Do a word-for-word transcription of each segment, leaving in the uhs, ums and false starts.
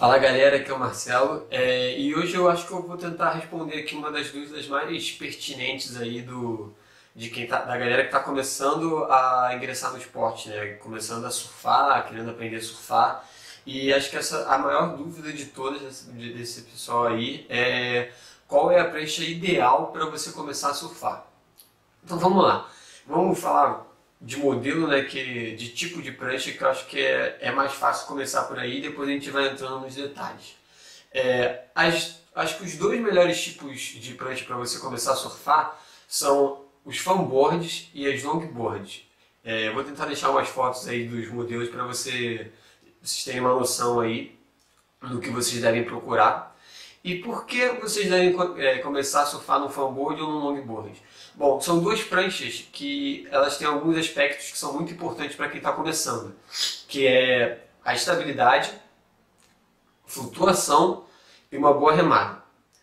Fala galera, aqui é o Marcelo é, e hoje eu acho que eu vou tentar responder aqui uma das dúvidas mais pertinentes aí do, de quem tá, da galera que está começando a ingressar no esporte, né? Começando a surfar, querendo aprender a surfar, e acho que essa, a maior dúvida de todas desse, desse pessoal aí é qual é a prancha ideal para você começar a surfar. Então vamos lá, vamos falar de modelo, né, que, de tipo de prancha, que eu acho que é, é mais fácil começar por aí, depois a gente vai entrando nos detalhes. É, as, acho que os dois melhores tipos de prancha para você começar a surfar são os fanboards e as longboards. É, eu vou tentar deixar umas fotos aí dos modelos para você, vocês terem uma noção aí do que vocês devem procurar. E por que vocês devem é, começar a surfar no fanboard ou no longboard? Bom, são duas pranchas que elas têm alguns aspectos que são muito importantes para quem está começando, que é a estabilidade, flutuação e uma boa remada.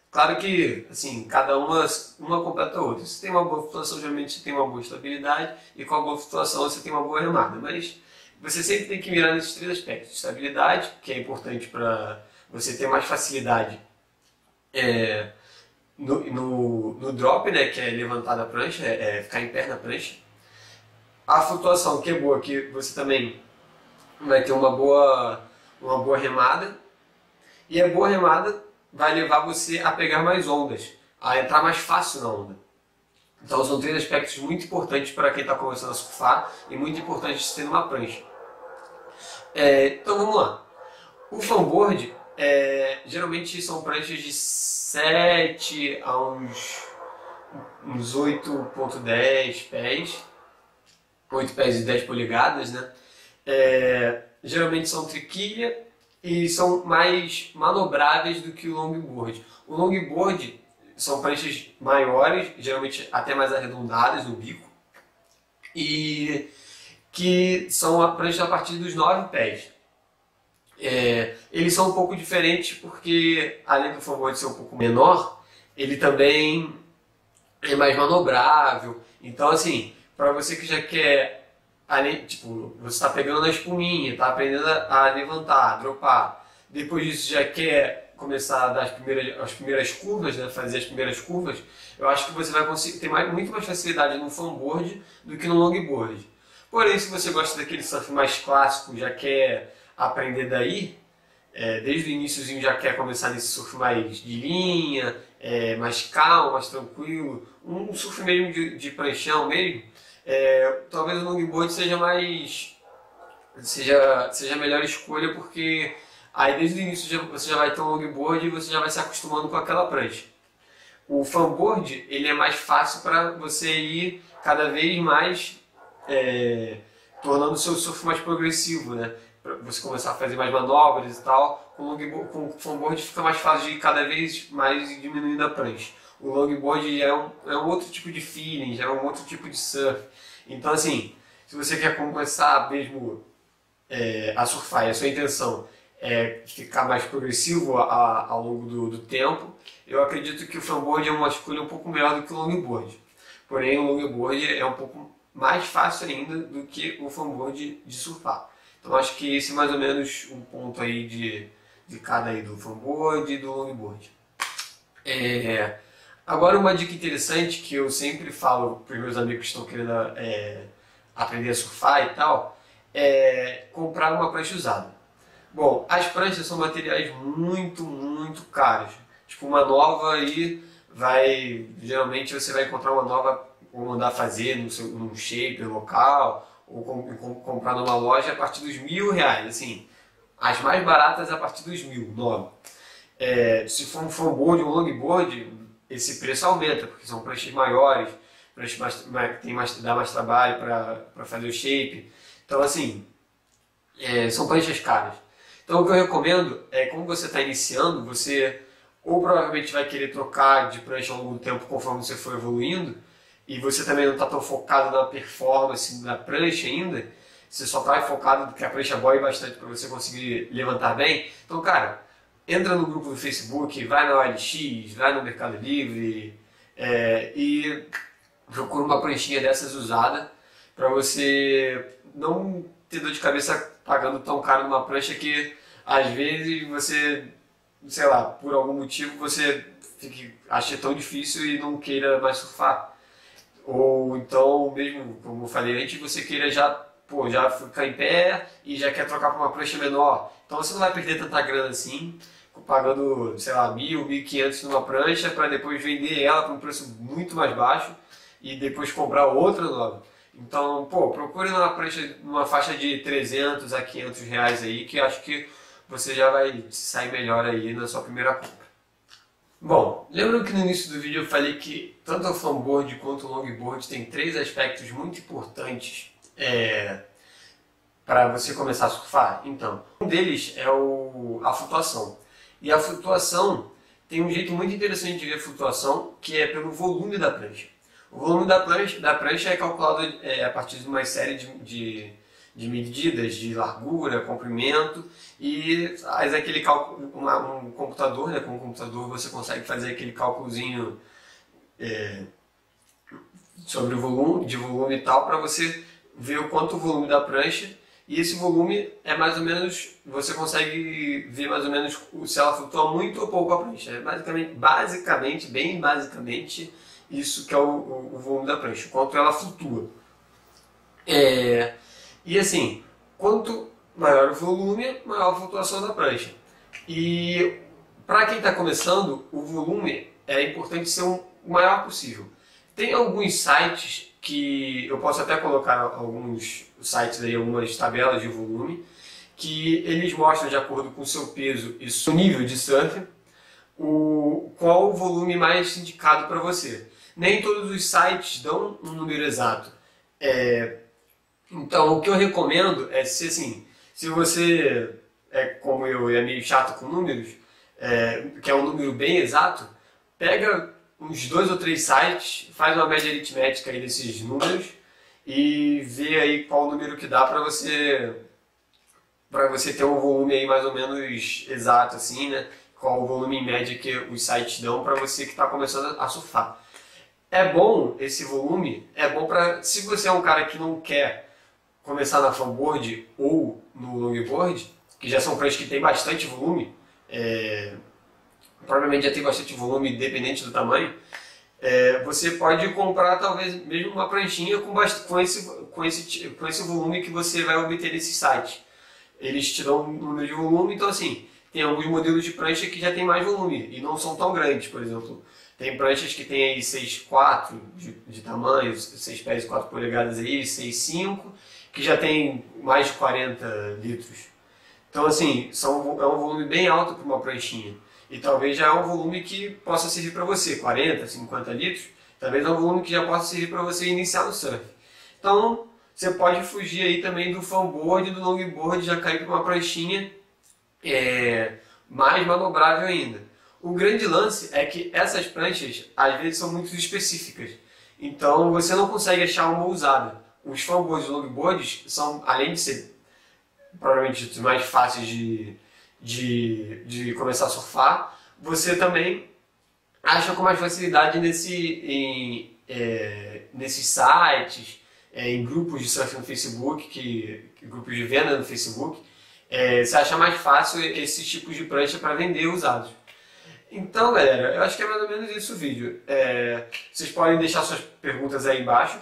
Claro que, assim, cada uma, uma completa a outra. Se tem uma boa flutuação, geralmente você tem uma boa estabilidade, e com a boa flutuação você tem uma boa remada. Mas você sempre tem que mirar nesses três aspectos. Estabilidade, que é importante para você ter mais facilidade É, no, no, no drop, né, que é levantar da prancha, é, é ficar em pé na prancha. A flutuação, que é boa, que você também vai ter uma boa, uma boa remada. E a boa remada vai levar você a pegar mais ondas, a entrar mais fácil na onda. Então são três aspectos muito importantes para quem está começando a surfar e muito importantes ter numa prancha. É, então vamos lá. O fanboard, É, geralmente são pranchas de sete a uns, uns oito ponto dez pés, oito pés e dez polegadas, né? É, geralmente são triquilha e são mais manobráveis do que o longboard. O longboard são pranchas maiores, geralmente até mais arredondadas no bico, e que são a prancha a partir dos nove pés. É, eles são um pouco diferentes porque, além do fanboard ser um pouco menor, ele também é mais manobrável. Então, assim, para você que já quer, além, tipo, você está pegando na espuminha, está aprendendo a levantar, a dropar, depois disso já quer começar a dar as primeiras, as primeiras curvas, né, fazer as primeiras curvas, eu acho que você vai conseguir ter mais, muito mais facilidade no fanboard do que no longboard. Porém, se você gosta daquele surf mais clássico, já quer aprender daí, é, desde o iníciozinho já quer começar nesse surf mais de linha, é, mais calmo, mais tranquilo, um surf mesmo de, de pranchão mesmo, é, talvez o longboard seja mais, seja, seja a melhor escolha, porque aí desde o início já, você já vai ter um longboard e você já vai se acostumando com aquela prancha. O fanboard, ele é mais fácil para você ir cada vez mais é, tornando o seu surf mais progressivo, né? Você começar a fazer mais manobras e tal. Com o fanboard fica mais fácil de ir cada vez mais diminuindo a prancha. O longboard é um, é um outro tipo de feeling, já é um outro tipo de surf. Então, assim, se você quer começar mesmo é, a surfar e a sua intenção é ficar mais progressivo a, a, ao longo do, do tempo, eu acredito que o fanboard é uma escolha um pouco melhor do que o longboard. Porém, o longboard é um pouco mais fácil ainda do que o fanboard de surfar. Então acho que esse é mais ou menos um ponto aí de, de cada aí do fanboard e do longboard. É, agora uma dica interessante que eu sempre falo para os meus amigos que estão querendo é, aprender a surfar e tal, é comprar uma prancha usada. Bom, as pranchas são materiais muito, muito caros. Tipo uma nova aí, vai, geralmente você vai encontrar uma nova ou mandar fazer num, num shaper local, ou comprar numa loja a partir dos mil reais, assim, as mais baratas a partir dos mil, nova. É, se for um fanboard ou um longboard, esse preço aumenta, porque são pranchas maiores, pranchas mais, mais, tem mais, dá mais trabalho para fazer o shape, então assim, é, são pranchas caras. Então o que eu recomendo é, como você está iniciando, você ou provavelmente vai querer trocar de prancha ao longo do tempo conforme você for evoluindo, e você também não está tão focado na performance da prancha ainda, você só está focado que a prancha boie bastante para você conseguir levantar bem. Então, cara, entra no grupo do Facebook, vai na O L X, vai no Mercado Livre é, e procura uma pranchinha dessas usada para você não ter dor de cabeça pagando tão caro numa prancha que às vezes você, sei lá, por algum motivo você fique, acha tão difícil e não queira mais surfar. Ou então, mesmo, como eu falei antes, você queira já, pô, já ficar em pé e já quer trocar para uma prancha menor. Então você não vai perder tanta grana assim, pagando, sei lá, mil, mil e quinhentos numa prancha para depois vender ela por um preço muito mais baixo e depois comprar outra nova. Então, pô, procure uma prancha, uma faixa de trezentos a quinhentos reais aí, que acho que você já vai sair melhor aí na sua primeira compra. Bom, lembra que no início do vídeo eu falei que tanto o flamboard quanto o longboard tem três aspectos muito importantes é, para você começar a surfar? Então, um deles é o, a flutuação. E a flutuação, tem um jeito muito interessante de ver a flutuação, que é pelo volume da prancha. O volume da prancha, da prancha é calculado é, a partir de uma série de, de, de medidas, de largura, comprimento, e faz aquele cálculo, uma, um computador, né, com um computador você consegue fazer aquele cálculozinho é, sobre o volume, de volume e tal, para você ver o quanto o volume da prancha. E esse volume é mais ou menos, você consegue ver mais ou menos se ela flutua muito ou pouco a prancha. É basicamente, basicamente, bem basicamente, isso que é o, o, o volume da prancha, o quanto ela flutua. É, e assim, quanto maior o volume, maior a flutuação da prancha. E para quem está começando, o volume é importante ser o maior possível. Tem alguns sites que eu posso até colocar alguns sites aí, algumas tabelas de volume, que eles mostram de acordo com o seu peso e seu nível de surf, o, qual o volume mais indicado para você. Nem todos os sites dão um número exato. É, então o que eu recomendo é se assim, se você é como eu e é meio chato com números, é, que é um número bem exato, pega uns dois ou três sites, faz uma média aritmética aí desses números e vê aí qual o número que dá para você para você ter um volume aí mais ou menos exato assim, né? Qual o volume em média que os sites dão para você que está começando a surfar. É bom esse volume, é bom para se você é um cara que não quer começar na flamboard ou no longboard, que já são pranchas que tem bastante volume, é... provavelmente já tem bastante volume, independente do tamanho, é, você pode comprar talvez mesmo uma pranchinha com, com, esse, com, esse, com esse volume que você vai obter nesse site. Eles te dão um número de volume, então assim, tem alguns modelos de prancha que já tem mais volume e não são tão grandes, por exemplo. Tem pranchas que tem aí seis vírgula quatro de, de tamanho, seis pés e quatro polegadas aí, seis vírgula cinco, que já tem mais de quarenta litros. Então assim, são, é um volume bem alto para uma pranchinha. E talvez já é um volume que possa servir para você, quarenta, cinquenta litros, talvez é um volume que já possa servir para você iniciar no surf. Então, você pode fugir aí também do flamboard e do longboard, já cair para uma pranchinha é, mais manobrável ainda. O grande lance é que essas pranchas, às vezes, são muito específicas, então você não consegue achar uma usada. Os flamboards e longboards são, além de ser provavelmente os mais fáceis de... De, de começar a surfar, você também acha com mais facilidade nesse, em, é, nesses sites, é, em grupos de surf no Facebook, que, que grupos de venda no Facebook, é, você acha mais fácil esses tipos de prancha para vender usados. Então galera, eu acho que é mais ou menos isso o vídeo. É, vocês podem deixar suas perguntas aí embaixo.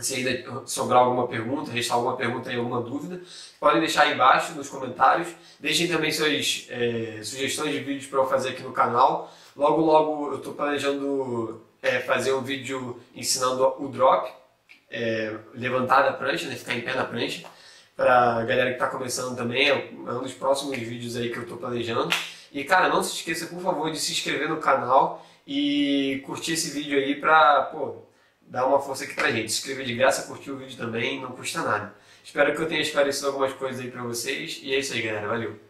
Se ainda sobrar alguma pergunta, restar alguma pergunta e alguma dúvida, podem deixar aí embaixo nos comentários. Deixem também suas é, sugestões de vídeos para eu fazer aqui no canal. Logo, logo eu estou planejando é, fazer um vídeo ensinando o drop, é, levantar da prancha, né, ficar em pé na prancha, para a galera que está começando também. É um dos próximos vídeos aí que eu estou planejando. E cara, não se esqueça, por favor, de se inscrever no canal e curtir esse vídeo aí para, pô, dá uma força aqui pra gente, se inscrever de graça, curtir o vídeo também, não custa nada. Espero que eu tenha esclarecido algumas coisas aí pra vocês, e é isso aí galera, valeu!